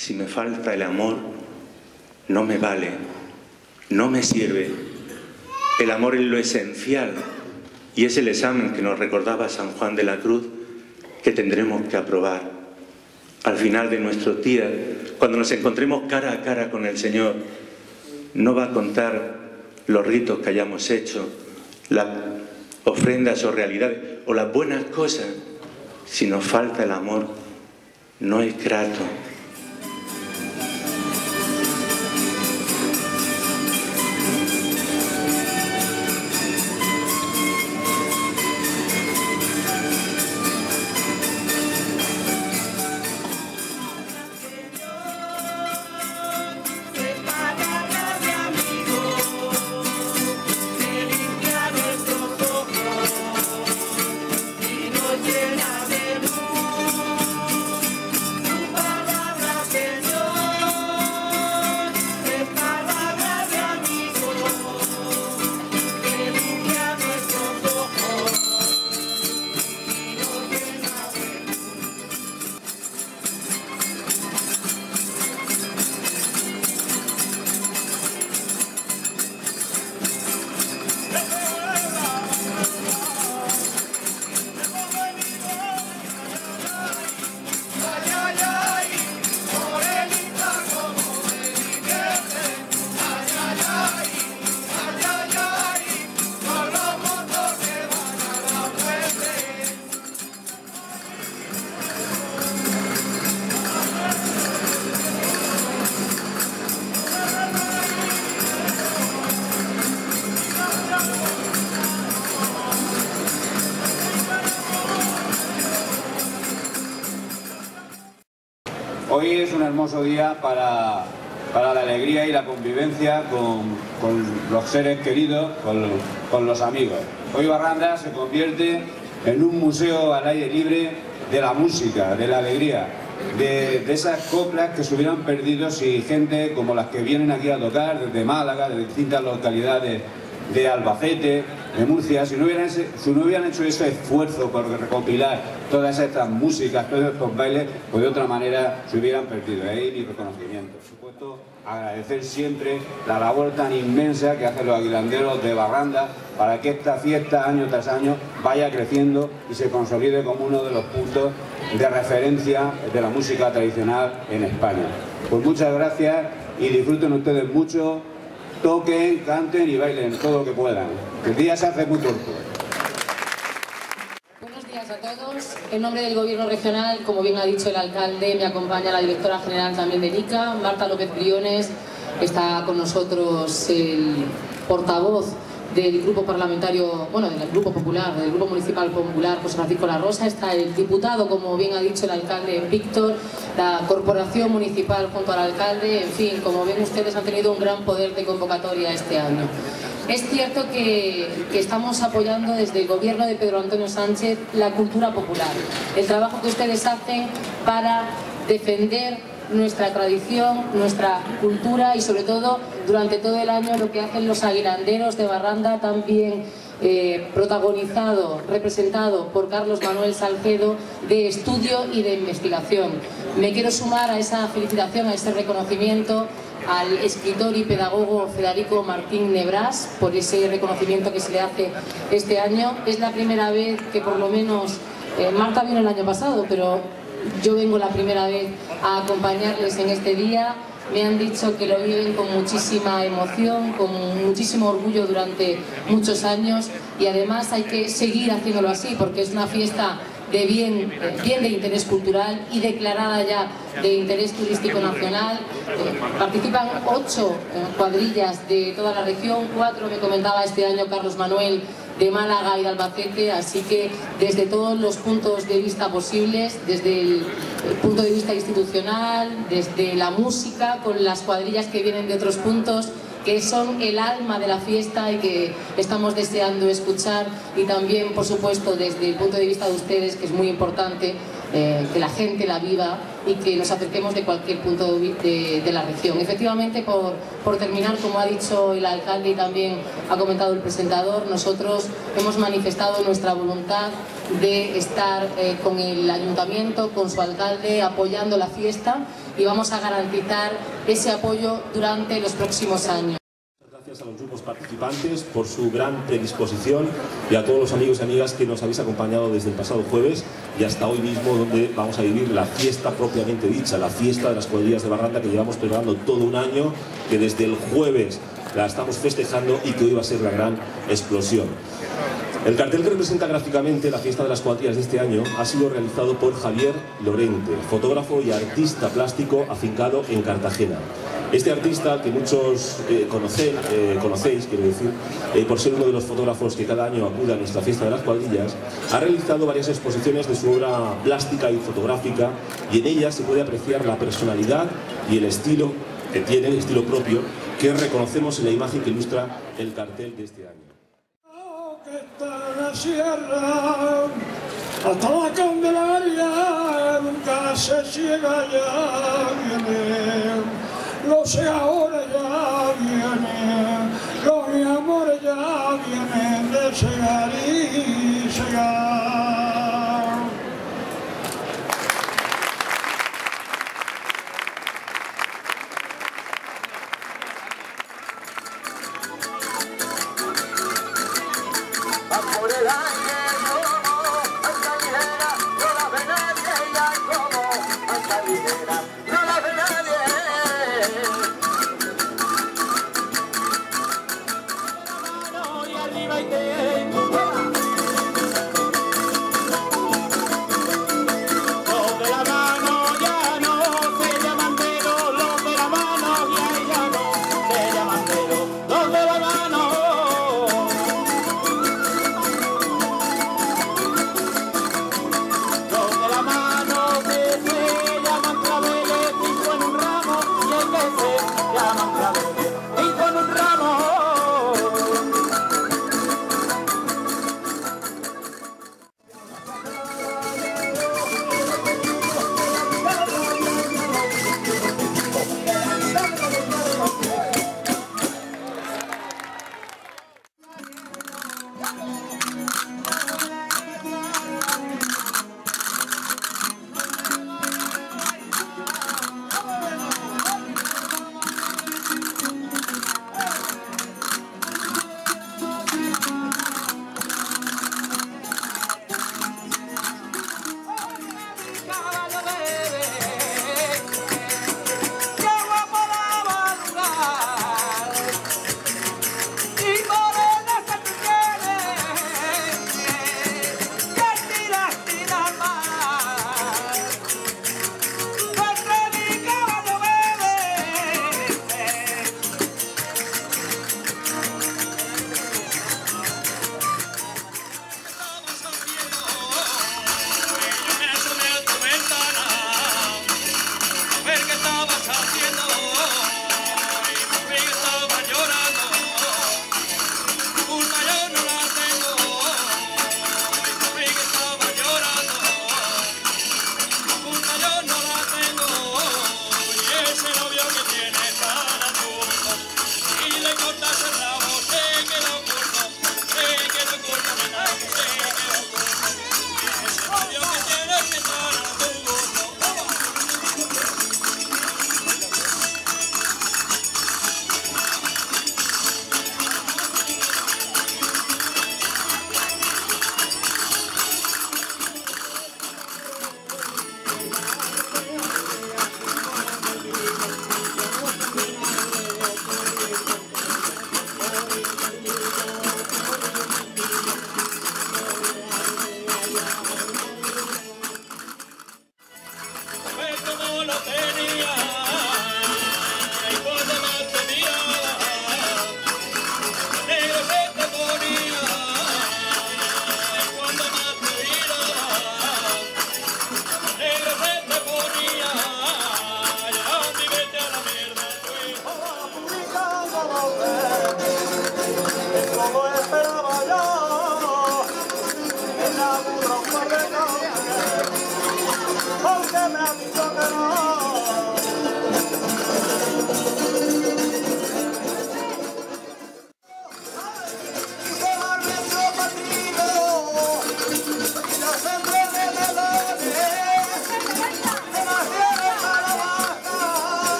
Si me falta el amor, no me vale, no me sirve. El amor es lo esencial y es el examen que nos recordaba San Juan de la Cruz que tendremos que aprobar. Al final de nuestros días, cuando nos encontremos cara a cara con el Señor, no va a contar los ritos que hayamos hecho, las ofrendas o realidades, o las buenas cosas. Si nos falta el amor, no es grato. Hoy es un hermoso día para la alegría y la convivencia con los seres queridos, con los amigos. Hoy Barranda se convierte en un museo al aire libre de la música, de la alegría, de esas coplas que se hubieran perdido si gente como las que vienen aquí a tocar desde Málaga, de distintas localidades de Albacete, de Murcia, si no hubieran hecho ese esfuerzo por recopilar todas estas músicas, todos estos bailes, pues de otra manera se hubieran perdido. Ahí mi reconocimiento. Por supuesto, agradecer siempre la labor tan inmensa que hacen los aguilanderos de Barranda para que esta fiesta año tras año vaya creciendo y se consolide como uno de los puntos de referencia de la música tradicional en España. Pues muchas gracias y disfruten ustedes mucho. Toquen, canten y bailen todo lo que puedan. El día se hace muy corto. Buenos días a todos. En nombre del Gobierno regional, como bien ha dicho el alcalde, me acompaña la directora general también de NICA, Marta López Briones. Está con nosotros el portavoz del Grupo Parlamentario, bueno, del Grupo Popular, del Grupo Municipal Popular, José Francisco La Rosa. Está el diputado, como bien ha dicho el alcalde, Víctor, la Corporación Municipal junto al alcalde. En fin, como ven ustedes, han tenido un gran poder de convocatoria este año. Es cierto que estamos apoyando desde el gobierno de Pedro Antonio Sánchez la cultura popular, el trabajo que ustedes hacen para defender nuestra tradición, nuestra cultura y sobre todo durante todo el año lo que hacen los aguilanderos de Barranda, también protagonizado, representado por Carlos Manuel Salcedo, de estudio y de investigación. Me quiero sumar a esa felicitación, a ese reconocimiento al escritor y pedagogo Federico Martín Nebrás por ese reconocimiento que se le hace este año. Es la primera vez que por lo menos, Marta vino el año pasado, pero yo vengo la primera vez a acompañarles en este día. Me han dicho que lo viven con muchísima emoción, con muchísimo orgullo durante muchos años y además hay que seguir haciéndolo así porque es una fiesta de bien de interés cultural y declarada ya de interés turístico nacional. Participan 8 cuadrillas de toda la región, 4 me comentaba este año Carlos Manuel de Málaga y de Albacete, así que desde todos los puntos de vista posibles, desde el punto de vista institucional, desde la música, con las cuadrillas que vienen de otros puntos, que son el alma de la fiesta y que estamos deseando escuchar, y también, por supuesto, desde el punto de vista de ustedes, que es muy importante, que la gente la viva y que nos acerquemos de cualquier punto de la región. Efectivamente, por terminar, como ha dicho el alcalde y también ha comentado el presentador, nosotros hemos manifestado nuestra voluntad de estar con el ayuntamiento, con su alcalde, apoyando la fiesta, y vamos a garantizar ese apoyo durante los próximos años. Gracias a los grupos participantes por su gran predisposición y a todos los amigos y amigas que nos habéis acompañado desde el pasado jueves y hasta hoy mismo, donde vamos a vivir la fiesta propiamente dicha, la fiesta de las cuadrillas de Barranda, que llevamos preparando todo un año, que desde el jueves la estamos festejando y que hoy va a ser la gran explosión. El cartel que representa gráficamente la fiesta de las cuadrillas de este año ha sido realizado por Javier Lorente, fotógrafo y artista plástico afincado en Cartagena. Este artista, que muchos conocéis, quiero decir, por ser uno de los fotógrafos que cada año acude a nuestra fiesta de las cuadrillas, ha realizado varias exposiciones de su obra plástica y fotográfica, y en ellas se puede apreciar la personalidad y el estilo que tiene, el estilo propio, que reconocemos en la imagen que ilustra el cartel de este año. Hasta la Candelaria nunca se ciega, ya viene, lo sé ahora, ya viene, los amores ya vienen de llegar y llegar.